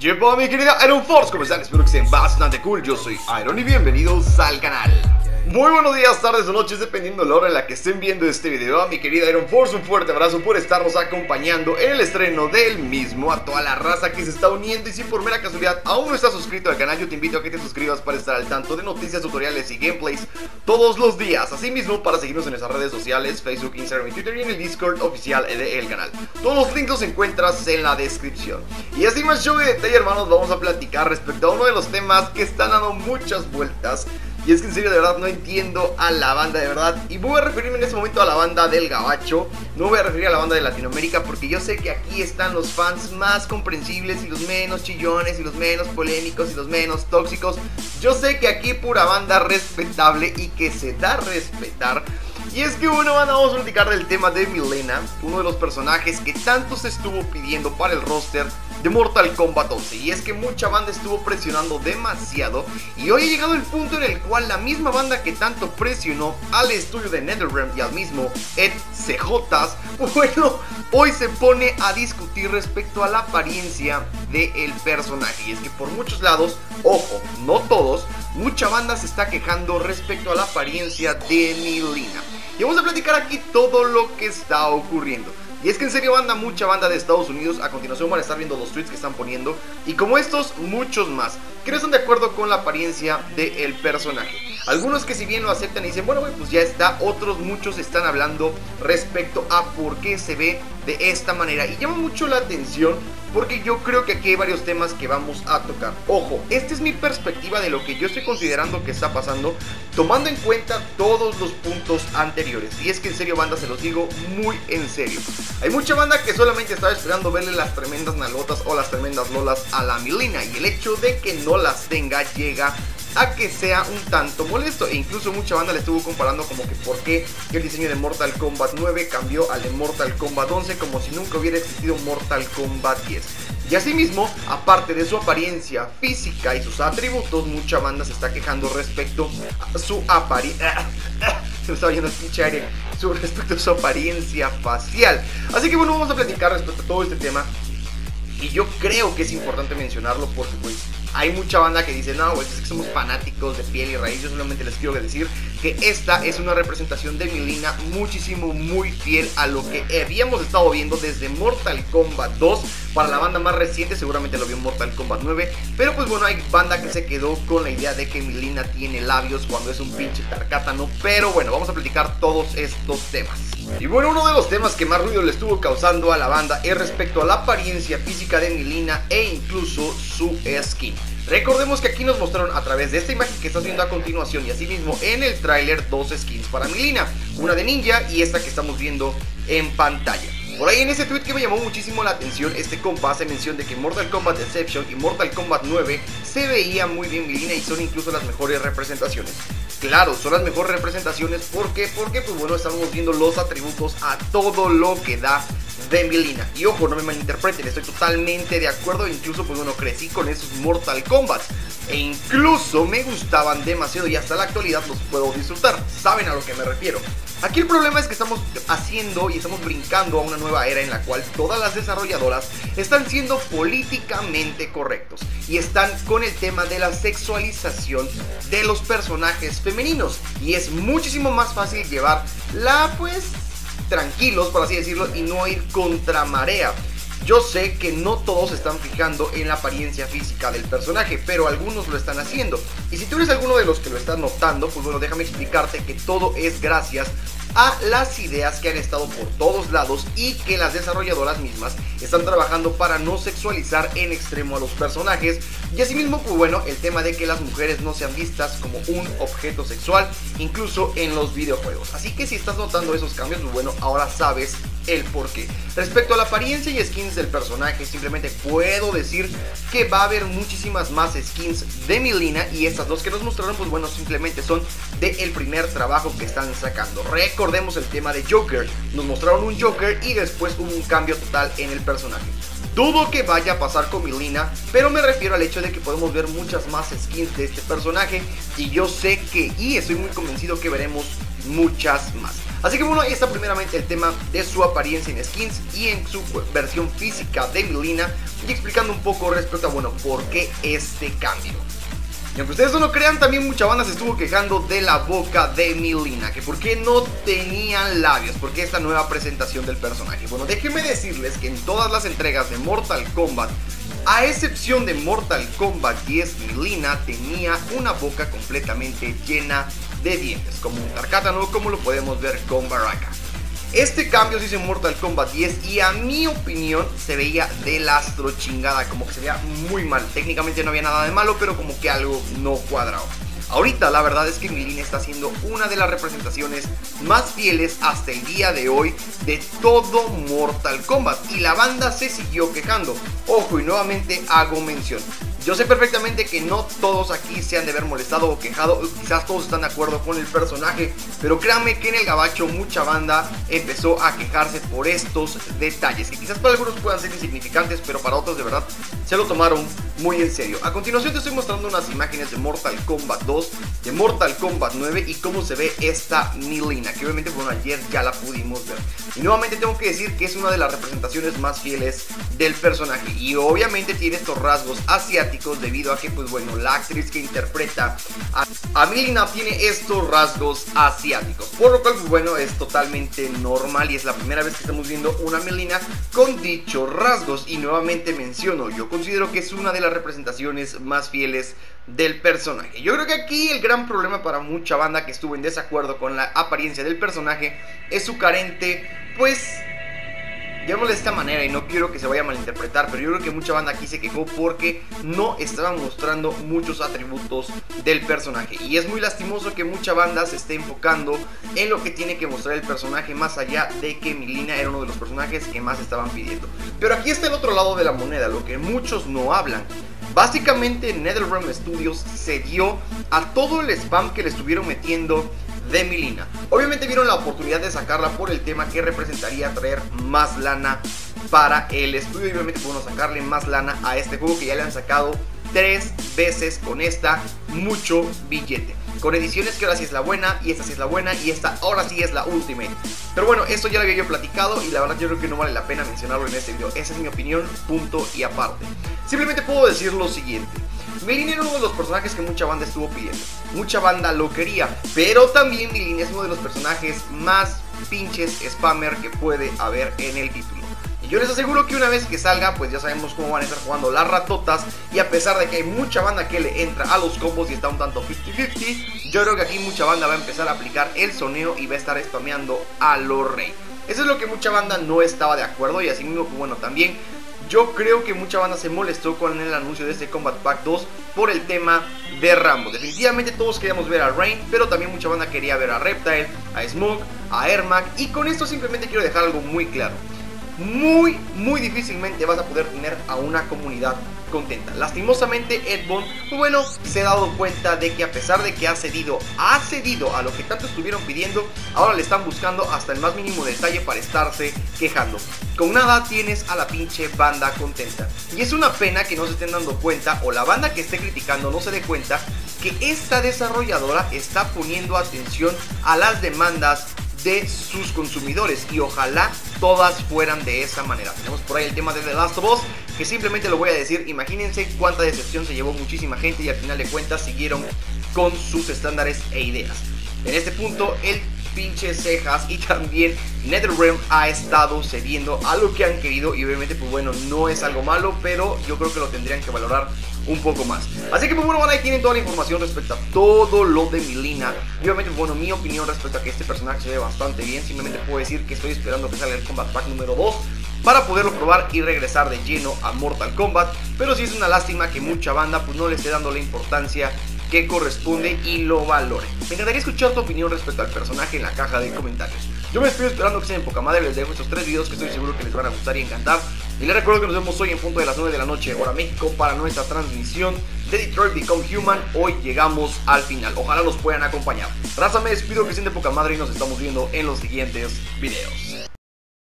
Llevo a mi querida Iron Force, ¿cómo están? Espero que estén bastante cool, yo soy Iron y bienvenidos al canal. Muy buenos días, tardes o noches, dependiendo de la hora en la que estén viendo este video. A mi querida Iron Force, un fuerte abrazo por estarnos acompañando en el estreno del mismo. A toda la raza que se está uniendo y si por mera casualidad aún no estás suscrito al canal, yo te invito a que te suscribas para estar al tanto de noticias, tutoriales y gameplays todos los días. Asimismo, para seguirnos en nuestras redes sociales, Facebook, Instagram y Twitter, y en el Discord oficial del canal. Todos los links los encuentras en la descripción. Y así más show de detalle, hermanos, vamos a platicar respecto a uno de los temas que están dando muchas vueltas. Y es que en serio, de verdad, no entiendo a la banda, de verdad. Y voy a referirme en este momento a la banda del gabacho. No voy a referir a la banda de Latinoamérica, porque yo sé que aquí están los fans más comprensibles y los menos chillones y los menos polémicos y los menos tóxicos. Yo sé que aquí pura banda respetable y que se da a respetar. Y es que bueno, vamos a platicar del tema de Mileena, uno de los personajes que tanto se estuvo pidiendo para el roster de Mortal Kombat 11. Y es que mucha banda estuvo presionando demasiado, y hoy ha llegado el punto en el cual la misma banda que tanto presionó al estudio de Netherrealm y al mismo Ed CJs, bueno, hoy se pone a discutir respecto a la apariencia del personaje. Y es que por muchos lados, ojo, no todos, mucha banda se está quejando respecto a la apariencia de Mileena. Y vamos a platicar aquí todo lo que está ocurriendo. Y es que en serio, banda, mucha banda de Estados Unidos, a continuación van a estar viendo los tweets que están poniendo, y como estos, muchos más, que no están de acuerdo con la apariencia del personaje. Algunos que si bien lo aceptan y dicen, bueno, pues ya está. Otros muchos están hablando respecto a por qué se ve de esta manera. Y llama mucho la atención, porque yo creo que aquí hay varios temas que vamos a tocar. Ojo, esta es mi perspectiva de lo que yo estoy considerando que está pasando, tomando en cuenta todos los puntos anteriores. Y es que en serio, banda, se los digo muy en serio. Hay mucha banda que solamente estaba esperando verle las tremendas nalotas o las tremendas lolas a la Mileena, y el hecho de que no las tenga llega a que sea un tanto molesto. E incluso mucha banda le estuvo comparando como que por qué el diseño de Mortal Kombat 9 cambió al de Mortal Kombat 11, como si nunca hubiera existido Mortal Kombat 10. Y asimismo, aparte de su apariencia física y sus atributos, mucha banda se está quejando respecto a su apariencia. Se me estaba yendo el pinche aire. Respecto a su apariencia facial. Así que bueno, vamos a platicar respecto a todo este tema. Y yo creo que es importante mencionarlo, porque pues hay mucha banda que dice, no, pues es que somos fanáticos de piel y raíz. Yo solamente les quiero decir que esta es una representación de Mileena muchísimo, muy fiel a lo que habíamos estado viendo desde Mortal Kombat 2. Para la banda más reciente seguramente lo vio en Mortal Kombat 9. Pero pues bueno, hay banda que se quedó con la idea de que Mileena tiene labios cuando es un pinche tarkatano. Pero bueno, vamos a platicar todos estos temas. Y bueno, uno de los temas que más ruido le estuvo causando a la banda es respecto a la apariencia física de Mileena e incluso su skin. Recordemos que aquí nos mostraron a través de esta imagen que estás viendo a continuación y asimismo en el tráiler dos skins para Mileena, una de ninja y esta que estamos viendo en pantalla. Por ahí en ese tweet que me llamó muchísimo la atención, este compa hace mención de que Mortal Kombat Deception y Mortal Kombat 9 se veía muy bien Mileena y son incluso las mejores representaciones. Claro, son las mejores representaciones, ¿por qué? Porque pues bueno, estamos viendo los atributos a todo lo que da de Mileena. Y ojo, no me malinterpreten, estoy totalmente de acuerdo. Incluso pues bueno, crecí con esos Mortal Kombat e incluso me gustaban demasiado y hasta la actualidad los puedo disfrutar. Saben a lo que me refiero. Aquí el problema es que estamos haciendo y estamos brincando a una nueva era en la cual todas las desarrolladoras están siendo políticamente correctos y están con el tema de la sexualización de los personajes femeninos, y es muchísimo más fácil llevar la pues tranquilos, por así decirlo, y no ir contra marea. Yo sé que no todos están fijando en la apariencia física del personaje, pero algunos lo están haciendo. Y si tú eres alguno de los que lo están notando, pues bueno, déjame explicarte que todo es gracias a las ideas que han estado por todos lados y que las desarrolladoras mismas están trabajando para no sexualizar en extremo a los personajes. Y asimismo, pues bueno, el tema de que las mujeres no sean vistas como un objeto sexual, incluso en los videojuegos. Así que si estás notando esos cambios, pues bueno, ahora sabes el porqué. Respecto a la apariencia y skins del personaje, simplemente puedo decir que va a haber muchísimas más skins de Mileena, y estas dos que nos mostraron, pues bueno, simplemente son del primer trabajo que están sacando. Recordemos el tema de Joker, nos mostraron un Joker y después hubo un cambio total en el personaje. Dudo que vaya a pasar con Mileena, pero me refiero al hecho de que podemos ver muchas más skins de este personaje, y yo sé que, y estoy muy convencido que veremos muchas más. Así que bueno, ahí está primeramente el tema de su apariencia en skins y en su versión física de Mileena, y explicando un poco respecto a, bueno, por qué este cambio. Y aunque ustedes no lo crean, también mucha banda se estuvo quejando de la boca de Mileena, que por qué no tenían labios, por qué esta nueva presentación del personaje. Bueno, déjenme decirles que en todas las entregas de Mortal Kombat, a excepción de Mortal Kombat 10, Mileena tenía una boca completamente llena de dientes, como un Tarkatan o como lo podemos ver con Baraka. Este cambio se hizo en Mortal Kombat 10 y a mi opinión se veía de la astro chingada, como que se veía muy mal. Técnicamente no había nada de malo, pero como que algo no cuadraba. Ahorita la verdad es que Mileena está siendo una de las representaciones más fieles hasta el día de hoy de todo Mortal Kombat, y la banda se siguió quejando. Ojo, y nuevamente hago mención, yo sé perfectamente que no todos aquí se han de ver molestado o quejado, quizás todos están de acuerdo con el personaje, pero créanme que en el gabacho mucha banda empezó a quejarse por estos detalles, que quizás para algunos puedan ser insignificantes, pero para otros de verdad se lo tomaron muy en serio. A continuación te estoy mostrando unas imágenes de Mortal Kombat 2, de Mortal Kombat 9 y cómo se ve esta Mileena, que obviamente bueno, ayer ya la pudimos ver. Y nuevamente tengo que decir que es una de las representaciones más fieles del personaje, y obviamente tiene estos rasgos asiáticos, debido a que, pues bueno, la actriz que interpreta a Mileena tiene estos rasgos asiáticos, por lo cual, pues bueno, es totalmente normal y es la primera vez que estamos viendo una Mileena con dichos rasgos. Y nuevamente menciono, yo considero que es una de las representaciones más fieles del personaje. Yo creo que aquí el gran problema para mucha banda que estuvo en desacuerdo con la apariencia del personaje es su carente, pues... Llamémoslo de esta manera y no quiero que se vaya a malinterpretar, pero yo creo que mucha banda aquí se quejó porque no estaban mostrando muchos atributos del personaje, y es muy lastimoso que mucha banda se esté enfocando en lo que tiene que mostrar el personaje, más allá de que Mileena era uno de los personajes que más estaban pidiendo. Pero aquí está el otro lado de la moneda, lo que muchos no hablan. Básicamente Netherrealm Studios se dio a todo el spam que le estuvieron metiendo de Mileena. Obviamente vieron la oportunidad de sacarla por el tema que representaría traer más lana para el estudio, y obviamente pudieron sacarle más lana a este juego que ya le han sacado 3 veces con esta, mucho billete, con ediciones que ahora sí es la buena, y esta sí es la buena, y esta ahora sí es la Ultimate. Pero bueno, esto ya lo había yo platicado, y la verdad yo creo que no vale la pena mencionarlo en este video. Esa es mi opinión, punto y aparte. Simplemente puedo decir lo siguiente: Mileena era uno de los personajes que mucha banda estuvo pidiendo, mucha banda lo quería, pero también Mileena es uno de los personajes más pinches spammer que puede haber en el título. Y yo les aseguro que una vez que salga, pues ya sabemos cómo van a estar jugando las ratotas, y a pesar de que hay mucha banda que le entra a los combos y está un tanto 50-50, yo creo que aquí mucha banda va a empezar a aplicar el soneo y va a estar spameando a lo rey. Eso es lo que mucha banda no estaba de acuerdo, y así mismo, bueno, también... Yo creo que mucha banda se molestó con el anuncio de este Kombat Pack 2 por el tema de Rambo. Definitivamente todos queríamos ver a Rain, pero también mucha banda quería ver a Reptile, a Smoke, a Ermac. Y con esto simplemente quiero dejar algo muy claro: muy difícilmente vas a poder tener a una comunidad contenta. Lastimosamente Ed Boon, bueno, se ha dado cuenta de que a pesar de que ha cedido a lo que tanto estuvieron pidiendo, ahora le están buscando hasta el más mínimo detalle para estarse quejando. Con nada tienes a la pinche banda contenta, y es una pena que no se estén dando cuenta, o la banda que esté criticando no se dé cuenta, que esta desarrolladora está poniendo atención a las demandas de sus consumidores, y ojalá todas fueran de esa manera. Tenemos por ahí el tema de The Last of Us, que simplemente lo voy a decir, imagínense cuánta decepción se llevó muchísima gente, y al final de cuentas siguieron con sus estándares e ideas. En este punto el pinche cejas y también Netherrealm ha estado cediendo a lo que han querido, y obviamente pues bueno, no es algo malo, pero yo creo que lo tendrían que valorar un poco más. Así que pues bueno, ahí tienen toda la información respecto a todo lo de Mileena. Y obviamente bueno, mi opinión respecto a que este personaje se ve bastante bien, simplemente puedo decir que estoy esperando que salga el Kombat Pack número 2 para poderlo probar y regresar de lleno a Mortal Kombat. Pero sí es una lástima que mucha banda pues no le esté dando la importancia que corresponde y lo valore. Me encantaría escuchar tu opinión respecto al personaje en la caja de comentarios. Yo me estoy esperando que sean en poca madre, les dejo estos 3 videos que estoy seguro que les van a gustar y encantar. Y les recuerdo que nos vemos hoy en punto de las 9 de la noche, hora México, para nuestra transmisión de Detroit Become Human. Hoy llegamos al final, ojalá los puedan acompañar. Raza, me despido, que sean de poca madre y nos estamos viendo en los siguientes videos.